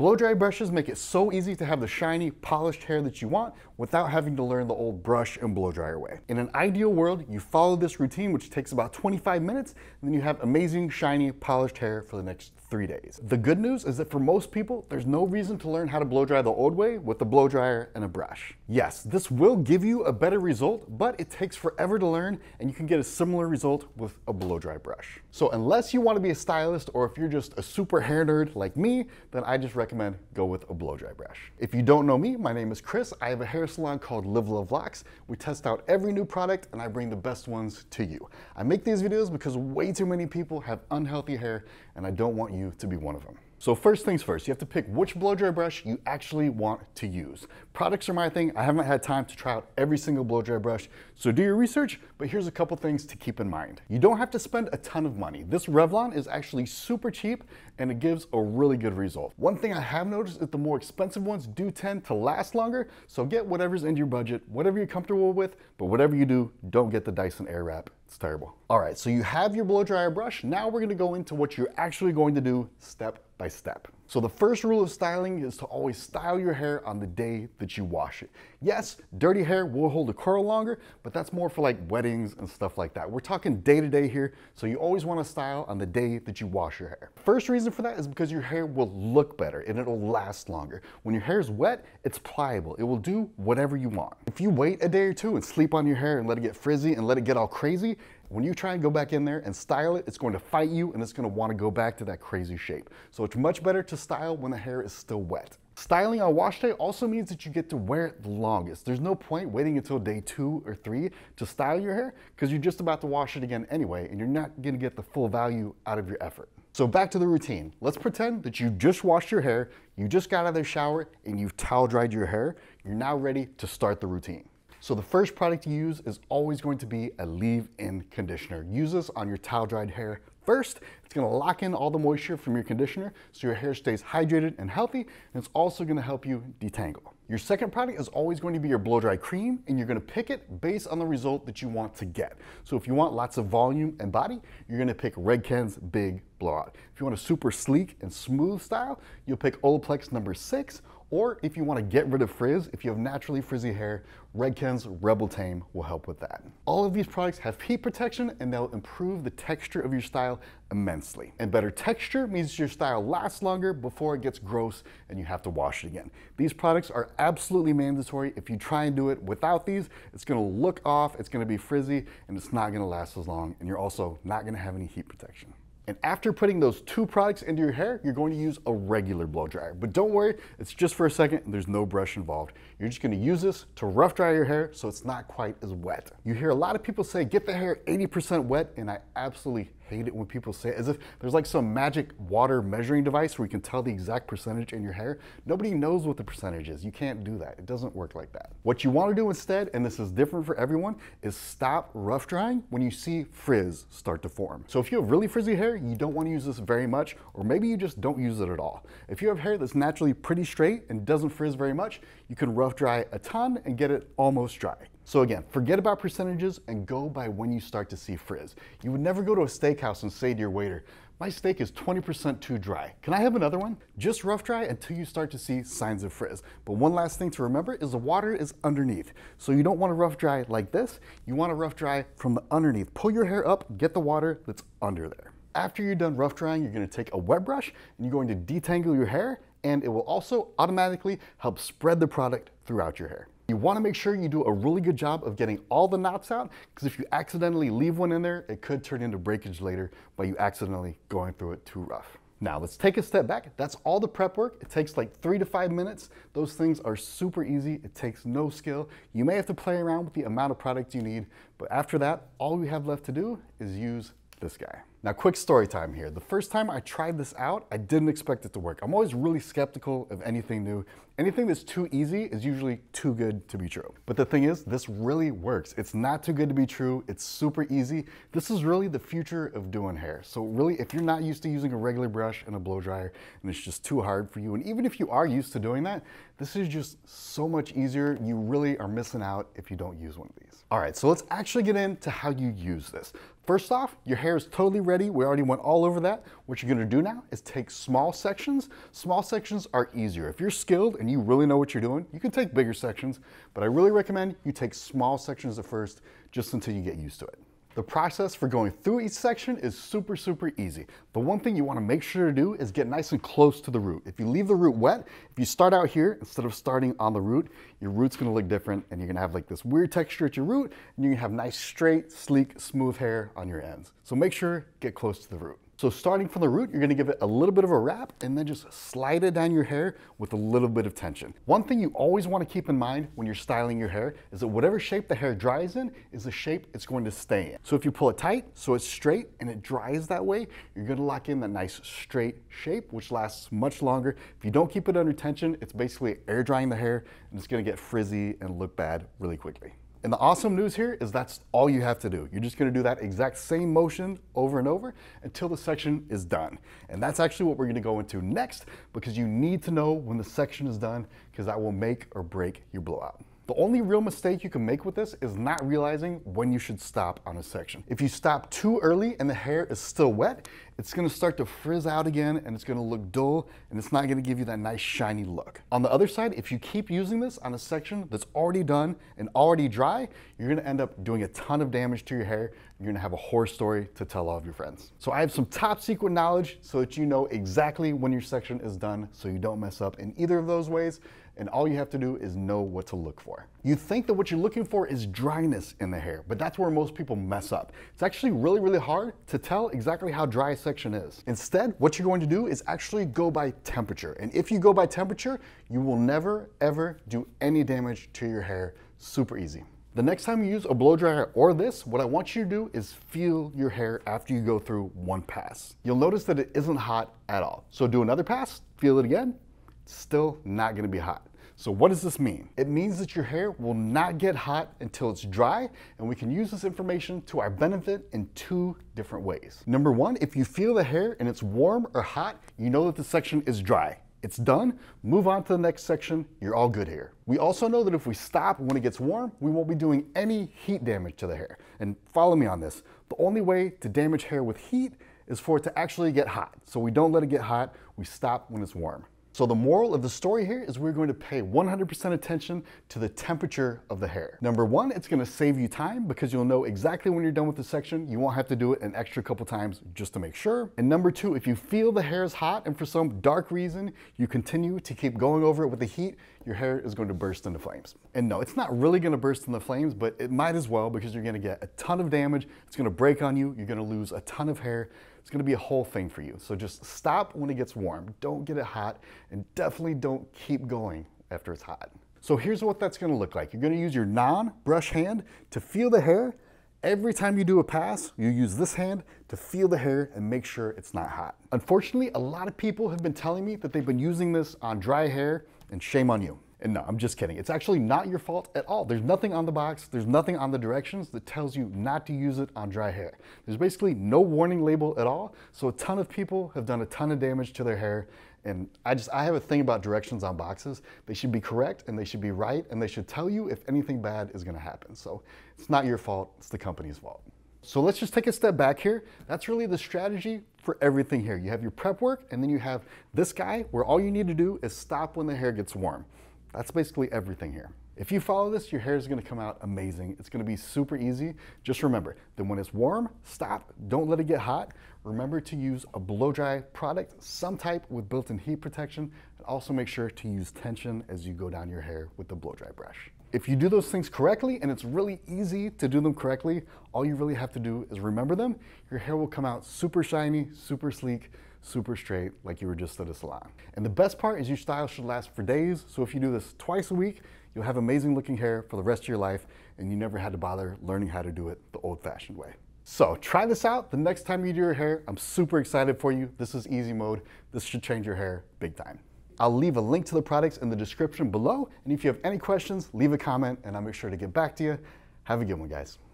Blow dry brushes make it so easy to have the shiny, polished hair that you want without having to learn the old brush and blow dryer way. In an ideal world, you follow this routine, which takes about 25 minutes, and then you have amazing, shiny, polished hair for the next 3 days. The good news is that for most people, there's no reason to learn how to blow dry the old way with a blow dryer and a brush. Yes, this will give you a better result, but it takes forever to learn, and you can get a similar result with a blow dry brush. So unless you want to be a stylist, or if you're just a super hair nerd like me, then I just recommend go with a blow dry brush. If you don't know me, my name is Chris. I have a hair salon called Live Love Locks. We test out every new product and I bring the best ones to you. I make these videos because way too many people have unhealthy hair and I don't want you to be one of them. So first things first, you have to pick which blow dry brush you actually want to use. Products are my thing. I haven't had time to try out every single blow dry brush, so do your research, but here's a couple things to keep in mind. You don't have to spend a ton of money. This Revlon is actually super cheap and it gives a really good result. One thing I have noticed is the more expensive ones do tend to last longer, so get whatever's in your budget, whatever you're comfortable with, but whatever you do, don't get the Dyson Airwrap. It's terrible. All right, so you have your blow dryer brush. Now we're gonna go into what you're actually going to do step by step. So the first rule of styling is to always style your hair on the day that you wash it. Yes, dirty hair will hold a curl longer, but that's more for like weddings and stuff like that. We're talking day to day here, so you always want to style on the day that you wash your hair. First reason for that is because your hair will look better and it'll last longer. When your hair is wet, it's pliable. It will do whatever you want. If you wait a day or two and sleep on your hair and let it get frizzy and let it get all crazy, when you try and go back in there and style it, it's going to fight you and it's going to want to go back to that crazy shape. So it's much better to style when the hair is still wet. Styling on wash day also means that you get to wear it the longest. There's no point waiting until day 2 or 3 to style your hair because you're just about to wash it again anyway and you're not going to get the full value out of your effort. So back to the routine. Let's pretend that you just washed your hair, you just got out of the shower and you've towel dried your hair. You're now ready to start the routine. So the first product you use is always going to be a leave-in conditioner. Use this on your towel-dried hair first. It's gonna lock in all the moisture from your conditioner so your hair stays hydrated and healthy, and it's also gonna help you detangle. Your second product is always going to be your blow-dry cream, and you're gonna pick it based on the result that you want to get. So if you want lots of volume and body, you're gonna pick Redken's Big Blowout. If you want a super sleek and smooth style, you'll pick Olaplex No. 6, or if you want to get rid of frizz, if you have naturally frizzy hair, Redken's Rebel Tame will help with that. All of these products have heat protection and they'll improve the texture of your style immensely. And better texture means your style lasts longer before it gets gross and you have to wash it again. These products are absolutely mandatory. If you try and do it without these, it's gonna look off, it's gonna be frizzy, and it's not gonna last as long, and you're also not gonna have any heat protection. And after putting those two products into your hair, you're going to use a regular blow dryer. But don't worry, it's just for a second and there's no brush involved. You're just going to use this to rough dry your hair so it's not quite as wet. You hear a lot of people say, get the hair 80% wet, and I absolutely hate it when people say it, as if there's like some magic water measuring device where you can tell the exact percentage in your hair. Nobody knows what the percentage is. You can't do that. It doesn't work like that. What you want to do instead, and this is different for everyone, is stop rough drying when you see frizz start to form. So if you have really frizzy hair, you don't want to use this very much, or maybe you just don't use it at all. If you have hair that's naturally pretty straight and doesn't frizz very much, you can rough dry a ton and get it almost dry. So again, forget about percentages and go by when you start to see frizz. You would never go to a steakhouse and say to your waiter, my steak is 20% too dry. Can I have another one? Just rough dry until you start to see signs of frizz. But one last thing to remember is the water is underneath. So you don't want to rough dry like this. You want to rough dry from the underneath. Pull your hair up, get the water that's under there. After you're done rough drying, you're going to take a wet brush and you're going to detangle your hair, and it will also automatically help spread the product throughout your hair. You want to make sure you do a really good job of getting all the knots out, because if you accidentally leave one in there, it could turn into breakage later by you accidentally going through it too rough. Now let's take a step back. That's all the prep work. It takes like 3 to 5 minutes. Those things are super easy. It takes no skill. You may have to play around with the amount of product you need, but after that, all we have left to do is use this guy. Now, quick story time here. The first time I tried this out, I didn't expect it to work. I'm always really skeptical of anything new. Anything that's too easy is usually too good to be true. But the thing is, this really works. It's not too good to be true. It's super easy. This is really the future of doing hair. So really, if you're not used to using a regular brush and a blow dryer, and it's just too hard for you, and even if you are used to doing that, this is just so much easier. You really are missing out if you don't use one of these. All right, so let's actually get into how you use this. First off, your hair is totally ready. We already went all over that. What you're gonna do now is take small sections. Small sections are easier. If you're skilled and you really know what you're doing, you can take bigger sections, but I really recommend you take small sections at first, just until you get used to it. The process for going through each section is super, super easy. The one thing you want to make sure to do is get nice and close to the root. If you leave the root wet, if you start out here instead of starting on the root, your root's going to look different and you're going to have like this weird texture at your root, and you're going to have nice, straight, sleek, smooth hair on your ends. So make sure, get close to the root. So starting from the root, you're gonna give it a little bit of a wrap and then just slide it down your hair with a little bit of tension. One thing you always wanna keep in mind when you're styling your hair is that whatever shape the hair dries in is the shape it's going to stay in. So if you pull it tight, so it's straight and it dries that way, you're gonna lock in that nice straight shape, which lasts much longer. If you don't keep it under tension, it's basically air drying the hair and it's gonna get frizzy and look bad really quickly. And the awesome news here is that's all you have to do. You're just gonna do that exact same motion over and over until the section is done. And that's actually what we're gonna go into next, because you need to know when the section is done, because that will make or break your blowout. The only real mistake you can make with this is not realizing when you should stop on a section. If you stop too early and the hair is still wet, it's gonna start to frizz out again and it's gonna look dull and it's not gonna give you that nice shiny look. On the other side, if you keep using this on a section that's already done and already dry, you're gonna end up doing a ton of damage to your hair. You're gonna have a horror story to tell all of your friends. So I have some top secret knowledge so that you know exactly when your section is done so you don't mess up in either of those ways. And all you have to do is know what to look for. You think that what you're looking for is dryness in the hair, but that's where most people mess up. It's actually really, really hard to tell exactly how dry a section is. Instead, what you're going to do is actually go by temperature. And if you go by temperature, you will never, ever do any damage to your hair. Super easy. The next time you use a blow dryer or this, what I want you to do is feel your hair after you go through one pass. You'll notice that it isn't hot at all. So do another pass, feel it again, it's still not gonna be hot. So what does this mean? It means that your hair will not get hot until it's dry, and we can use this information to our benefit in two different ways. Number one, if you feel the hair and it's warm or hot, you know that the section is dry. It's done, move on to the next section, you're all good here. We also know that if we stop when it gets warm, we won't be doing any heat damage to the hair. And follow me on this, the only way to damage hair with heat is for it to actually get hot. So we don't let it get hot, we stop when it's warm. So the moral of the story here is we're going to pay 100% attention to the temperature of the hair. Number one, it's going to save you time because you'll know exactly when you're done with the section. You won't have to do it an extra couple times just to make sure. And number two, if you feel the hair is hot and for some dark reason you continue to keep going over it with the heat, your hair is going to burst into flames. And no, it's not really going to burst into flames, but it might as well because you're going to get a ton of damage. It's going to break on you. You're going to lose a ton of hair. It's gonna be a whole thing for you. So just stop when it gets warm. Don't get it hot, and definitely don't keep going after it's hot. So here's what that's gonna look like. You're gonna use your non-brush hand to feel the hair. Every time you do a pass, you use this hand to feel the hair and make sure it's not hot. Unfortunately, a lot of people have been telling me that they've been using this on dry hair, and shame on you. And no, I'm just kidding. It's actually not your fault at all. There's nothing on the box. There's nothing on the directions that tells you not to use it on dry hair. There's basically no warning label at all. So a ton of people have done a ton of damage to their hair. And I have a thing about directions on boxes. They should be correct and they should be right. And they should tell you if anything bad is gonna happen. So it's not your fault, it's the company's fault. So let's just take a step back here. That's really the strategy for everything here. You have your prep work and then you have this guy where all you need to do is stop when the hair gets warm. That's basically everything here. If you follow this, your hair is gonna come out amazing. It's gonna be super easy. Just remember that when it's warm, stop, don't let it get hot. Remember to use a blow dry product, some type with built-in heat protection, and also make sure to use tension as you go down your hair with the blow dry brush. If you do those things correctly, and it's really easy to do them correctly, all you really have to do is remember them. Your hair will come out super shiny, super sleek, super straight, like you were just at a salon. And the best part is your style should last for days. So if you do this twice a week, you'll have amazing looking hair for the rest of your life, and you never had to bother learning how to do it the old-fashioned way. So try this out the next time you do your hair. I'm super excited for you. This is easy mode. This should change your hair big time. I'll leave a link to the products in the description below. And if you have any questions, leave a comment and I'll make sure to get back to you. Have a good one, guys.